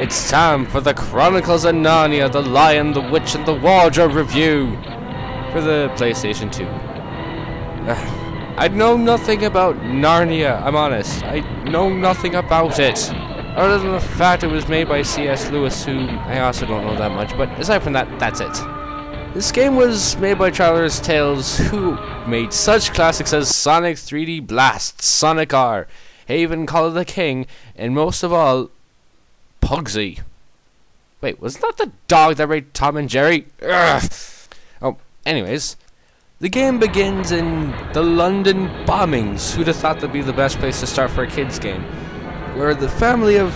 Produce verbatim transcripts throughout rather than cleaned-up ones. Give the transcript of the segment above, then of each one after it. It's time for the Chronicles of Narnia, The Lion, The Witch and The Wardrobe review for the PlayStation two. I know nothing about Narnia, I'm honest. I know nothing about it. Other than the fact it was made by C S Lewis, who I also don't know that much, but aside from that, that's it. This game was made by Traveller's Tales, who made such classics as Sonic three D Blast, Sonic R, Haven, Call of the King, and most of all, Hugsy. Wait, wasn't that the dog that made Tom and Jerry? Ugh. Oh, anyways. The game begins in the London bombings. Who'd have thought that'd be the best place to start for a kids game? Where the family of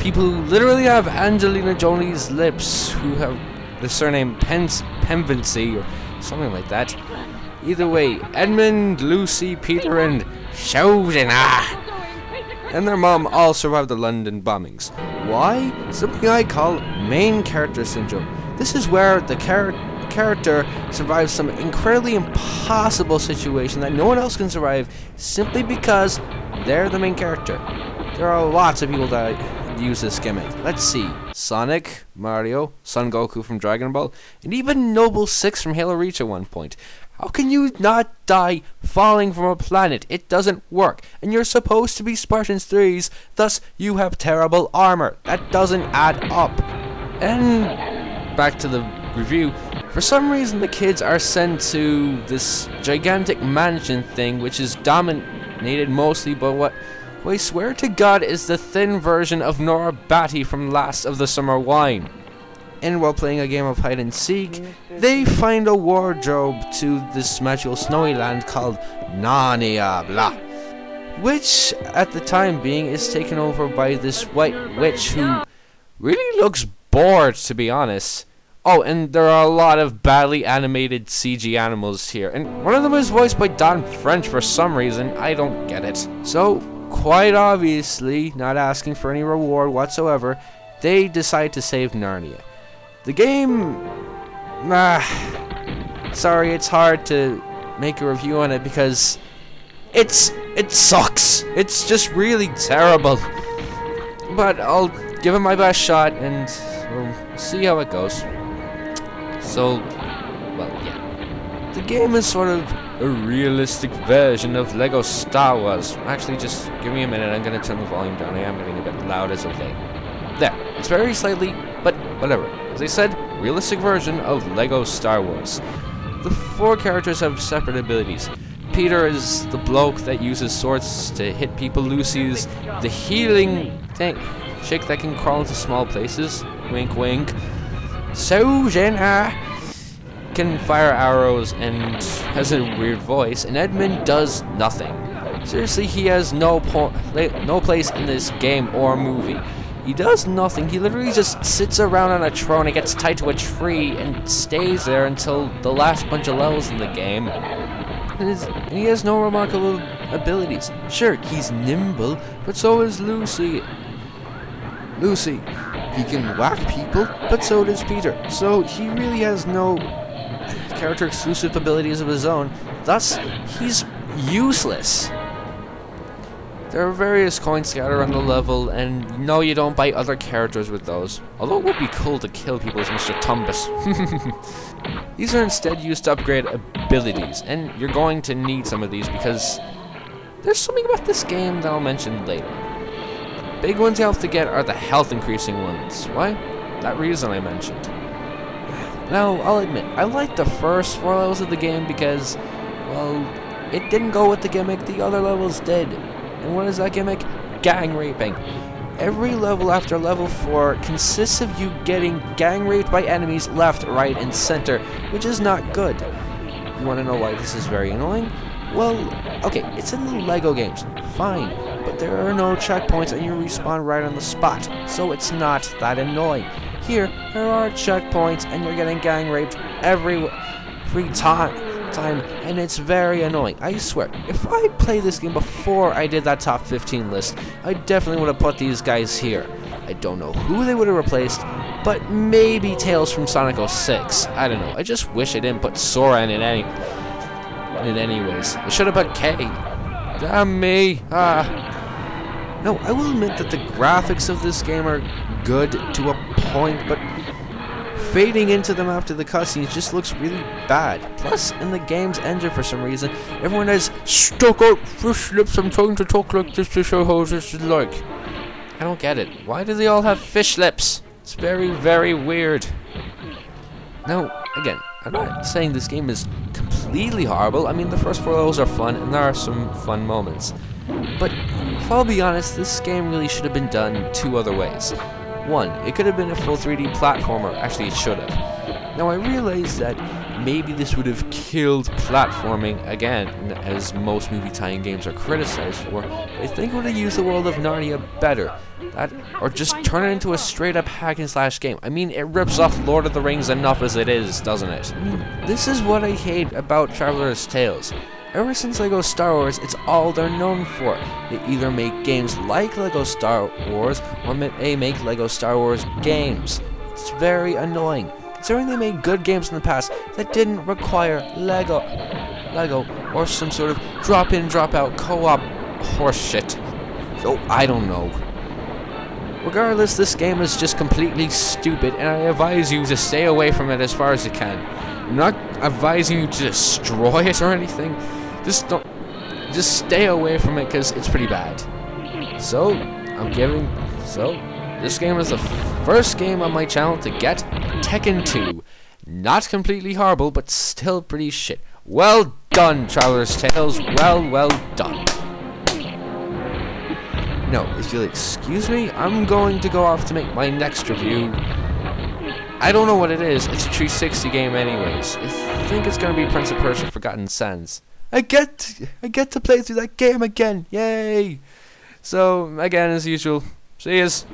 people who literally have Angelina Jolie's lips, who have the surname Pence, Pevensie, or something like that. Either way, Edmund, Lucy, Peter, and Susan, and their mom all survived the London bombings. Why? Something I call main character syndrome. This is where the char character survives some incredibly impossible situation that no one else can survive simply because they're the main character. There are lots of people that use this gimmick. Let's see. Sonic, Mario, Son Goku from Dragon Ball, and even Noble Six from Halo Reach at one point. How can you not die falling from a planet? It doesn't work. And you're supposed to be Spartans threes, thus you have terrible armor. That doesn't add up. And back to the review. For some reason the kids are sent to this gigantic mansion thing, which is dominated mostly by what I swear to God is the thin version of Nora Batty from Last of the Summer Wine. And while playing a game of hide and seek, they find a wardrobe to this magical snowy land called Narnia, blah. Which, at the time being, is taken over by this white witch who really looks bored, to be honest. Oh, and there are a lot of badly animated C G animals here, and one of them is voiced by Don French for some reason. I don't get it. So, quite obviously, not asking for any reward whatsoever, they decide to save Narnia. The game, ah, sorry, it's hard to make a review on it because it's it sucks. It's just really terrible. But I'll give it my best shot and we'll see how it goes. So, well, yeah. The game is sort of a realistic version of LEGO Star Wars. Actually, just give me a minute. I'm going to turn the volume down. I am getting a bit loud as of late. There. It's very slightly, but whatever. As I said, realistic version of LEGO Star Wars. The four characters have separate abilities. Peter is the bloke that uses swords to hit people. Lucy's the healing thing, chick that can crawl into small places. Wink, wink. Susan can fire arrows and has a weird voice. And Edmund does nothing. Seriously, he has no po no place in this game or movie. He does nothing. He literally just sits around on a throne and gets tied to a tree and stays there until the last bunch of levels in the game. And he has no remarkable abilities. Sure, he's nimble, but so is Lucy. Lucy. He can whack people, but so does Peter. So he really has no character-exclusive abilities of his own. Thus, he's useless. There are various coins scattered on the level, and no, you don't buy other characters with those. Although it would be cool to kill people as Mister Tumbus. These are instead used to upgrade abilities, and you're going to need some of these because there's something about this game that I'll mention later. The big ones you have to get are the health increasing ones. Why? That reason I mentioned. Now, I'll admit, I liked the first four levels of the game because, well, it didn't go with the gimmick the other levels did. And what is that gimmick? Gang raping. Every level after level four consists of you getting gang raped by enemies left, right, and center, which is not good. You want to know why this is very annoying? Well, okay, it's in the LEGO games, fine, but there are no checkpoints and you respawn right on the spot, so it's not that annoying. Here, there are checkpoints and you're getting gang raped every free time. Time, and it's very annoying. I swear, if I played this game before I did that top fifteen list, I definitely would have put these guys here. I don't know who they would have replaced, but maybe Tales from Sonic oh six. I don't know. I just wish I didn't put Sora in it any in it anyways. I should have put K. Damn me. Ah. No, I will admit that the graphics of this game are good to a point, but fading into them after the cutscenes just looks really bad. Plus, in the game's engine for some reason, everyone has stuck out fresh lips and trying to talk like this to show how this is like. I don't get it. Why do they all have fish lips? It's very, very weird. Now, again, I'm not saying this game is completely horrible. I mean, the first four levels are fun, and there are some fun moments. But, if I'll be honest, this game really should have been done two other ways. One, it could have been a full three D platformer. Actually, it should have. Now, I realize that maybe this would have killed platforming again, as most movie tie-in games are criticized for. I think it would have used the world of Narnia better. That, or just turn it into a straight-up hack-and-slash game. I mean, it rips off Lord of the Rings enough as it is, doesn't it? I mean, this is what I hate about Traveller's Tales. Ever since LEGO Star Wars, it's all they're known for. They either make games like LEGO Star Wars, or they make LEGO Star Wars games. It's very annoying. Considering they made good games in the past that didn't require LEGO, LEGO, or some sort of drop-in, drop-out co-op horseshit. So, I don't know. Regardless, this game is just completely stupid, and I advise you to stay away from it as far as you can. I'm not advising you to destroy it or anything. Just don't. Just stay away from it because it's pretty bad. So I'm giving. So this game is the first game on my channel to get Tekken two. Not completely horrible, but still pretty shit. Well done, Traveller's Tales. Well, well done. No, if you'll excuse me, I'm going to go off to make my next review. I don't know what it is. It's a three sixty game, anyways. I think it's gonna be Prince of Persia Forgotten Sands. I get, to, I get to play through that game again. Yay! So again, as usual, see yous.